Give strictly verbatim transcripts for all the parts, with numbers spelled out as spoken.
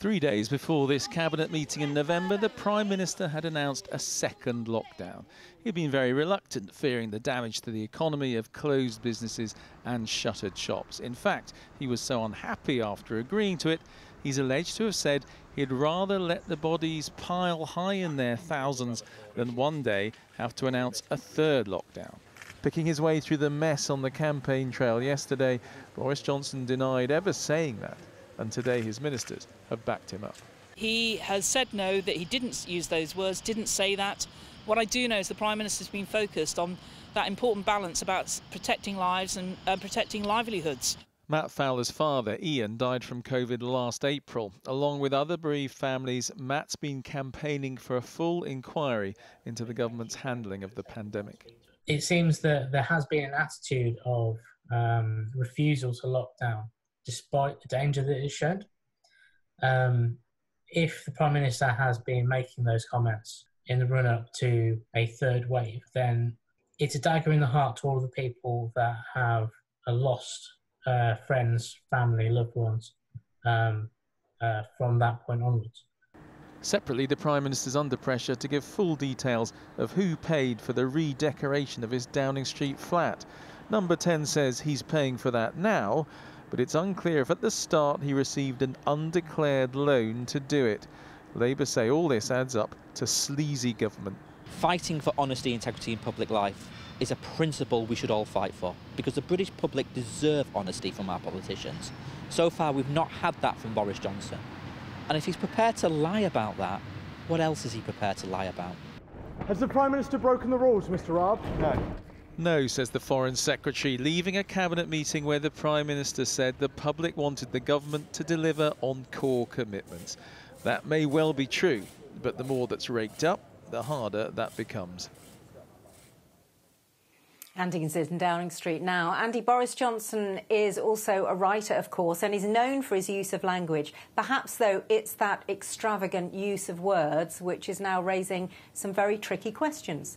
Three days before this cabinet meeting in November, the Prime Minister had announced a second lockdown. He'd been very reluctant, fearing the damage to the economy of closed businesses and shuttered shops. In fact, he was so unhappy after agreeing to it, he's alleged to have said he'd rather let the bodies pile high in their thousands than one day have to announce a third lockdown. Picking his way through the mess on the campaign trail yesterday, Boris Johnson denied ever saying that. And today his ministers have backed him up. He has said no, that he didn't use those words, didn't say that. What I do know is the Prime Minister's been focused on that important balance about protecting lives and uh, protecting livelihoods. Matt Fowler's father, Ian, died from COVID last April. Along with other bereaved families, Matt's been campaigning for a full inquiry into the government's handling of the pandemic. It seems that there has been an attitude of um, refusal to lock down, despite the danger that it showed. Um, if the Prime Minister has been making those comments in the run-up to a third wave, then it's a dagger in the heart to all the people that have lost uh, friends, family, loved ones um, uh, from that point onwards. Separately, the Prime Minister's under pressure to give full details of who paid for the redecoration of his Downing Street flat. Number ten says he's paying for that now, but it's unclear if at the start he received an undeclared loan to do it. Labour say all this adds up to sleazy government. Fighting for honesty, integrity in public life is a principle we should all fight for, because the British public deserve honesty from our politicians. So far we've not had that from Boris Johnson. And if he's prepared to lie about that, what else is he prepared to lie about? Has the Prime Minister broken the rules, Mr Raab? No. No, says the Foreign Secretary, leaving a cabinet meeting where the Prime Minister said the public wanted the government to deliver on core commitments. That may well be true, but the more that's raked up, the harder that becomes. Andy is in Downing Street now. Andy, Boris Johnson is also a writer, of course, and is known for his use of language. Perhaps, though, it's that extravagant use of words which is now raising some very tricky questions.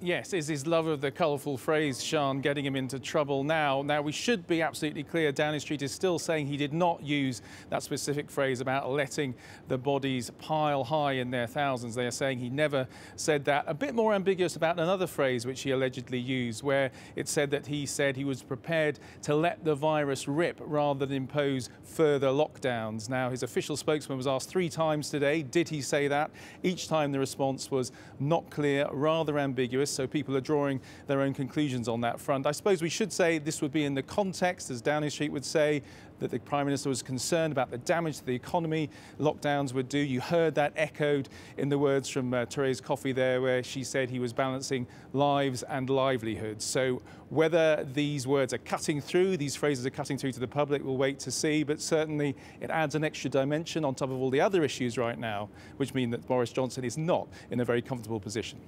Yes, is his love of the colourful phrase, Sian, getting him into trouble now? Now, we should be absolutely clear. Downing Street is still saying he did not use that specific phrase about letting the bodies pile high in their thousands. They are saying he never said that. A bit more ambiguous about another phrase which he allegedly used, where it said that he said he was prepared to let the virus rip rather than impose further lockdowns. Now, his official spokesman was asked three times today, did he say that? Each time the response was not clear, rather ambiguous. So people are drawing their own conclusions on that front. I suppose we should say this would be in the context, as Downing Street would say, that the Prime Minister was concerned about the damage to the economy lockdowns would do. You heard that echoed in the words from uh, Thérèse Coffey there, where she said he was balancing lives and livelihoods. So whether these words are cutting through, these phrases are cutting through to the public, we'll wait to see. But certainly it adds an extra dimension on top of all the other issues right now, which mean that Boris Johnson is not in a very comfortable position.